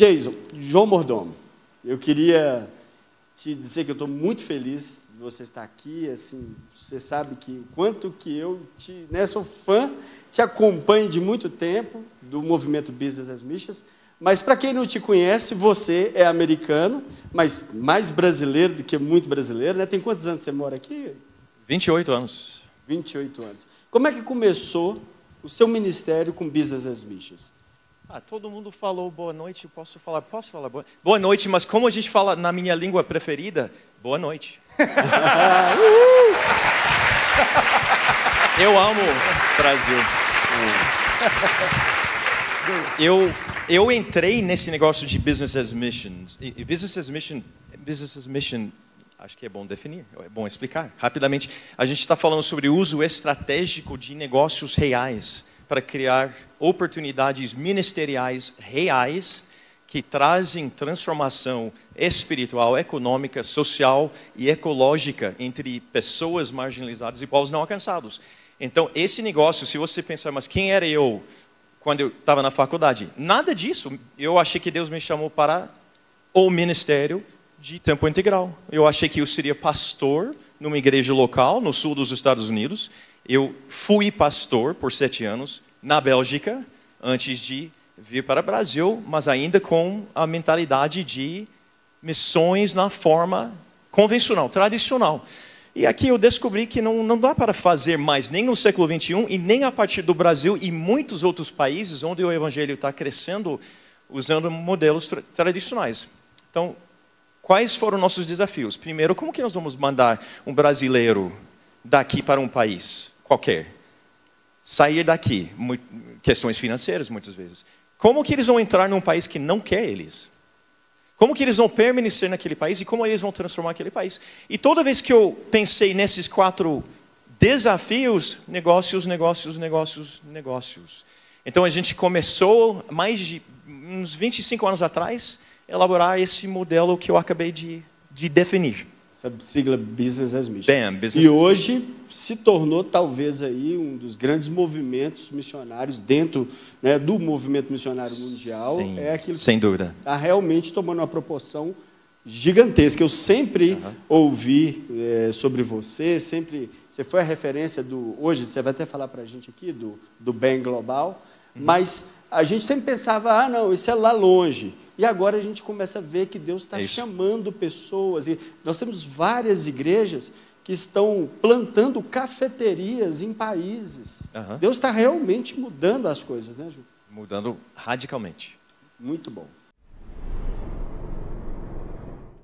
Jason, João Mordomo, eu queria te dizer que eu estou muito feliz de você estar aqui. Assim, você sabe que o quanto que eu sou fã, te acompanho de muito tempo do movimento Business As Mission. Mas, para quem não te conhece, você é americano, mas mais brasileiro do que muito brasileiro, né? Tem quantos anos você mora aqui? 28 anos. 28 anos. Como é que começou o seu ministério com Business As Mission? Ah, todo mundo falou boa noite, posso falar boa noite, mas como a gente fala na minha língua preferida, boa noite. Eu amo o Brasil. Eu entrei nesse negócio de Business As Mission. E Business As Mission, acho que é bom definir, é bom explicar rapidamente. A gente está falando sobre o uso estratégico de negócios reais para criar oportunidades ministeriais reais que trazem transformação espiritual, econômica, social e ecológica entre pessoas marginalizadas e povos não alcançados. Então, esse negócio, se você pensar, mas quem era eu quando eu estava na faculdade? Nada disso. Eu achei que Deus me chamou para o ministério de tempo integral. Eu achei que eu seria pastor numa igreja local no sul dos Estados Unidos. Eu fui pastor por 7 anos na Bélgica, antes de vir para o Brasil, mas ainda com a mentalidade de missões na forma convencional, tradicional. E aqui eu descobri que não dá para fazer mais, nem no século XXI, e nem a partir do Brasil e muitos outros países onde o evangelho está crescendo, usando modelos tradicionais. Então, quais foram nossos desafios? Primeiro, como que nós vamos mandar um brasileiro daqui para um país qualquer, sair daqui, questões financeiras muitas vezes. Como que eles vão entrar num país que não quer eles? Como que eles vão permanecer naquele país e como eles vão transformar aquele país? E toda vez que eu pensei nesses 4 desafios, negócios, negócios, negócios, negócios. Então a gente começou, mais de uns 25 anos atrás, a elaborar esse modelo que eu acabei de definir. Essa sigla Business As Mission. E hoje se tornou talvez aí um dos grandes movimentos missionários dentro, né, do movimento missionário mundial. Sim, é aquilo que sem dúvida está realmente tomando uma proporção gigantesca. Eu sempre ouvi sobre você, sempre você foi a referência do... Hoje você vai até falar para a gente aqui do bem global, mas a gente sempre pensava, ah, não, isso é lá longe. E agora a gente começa a ver que Deus está chamando pessoas. E nós temos várias igrejas que estão plantando cafeterias em países. Deus está realmente mudando as coisas, né, Ju? Mudando radicalmente. Muito bom.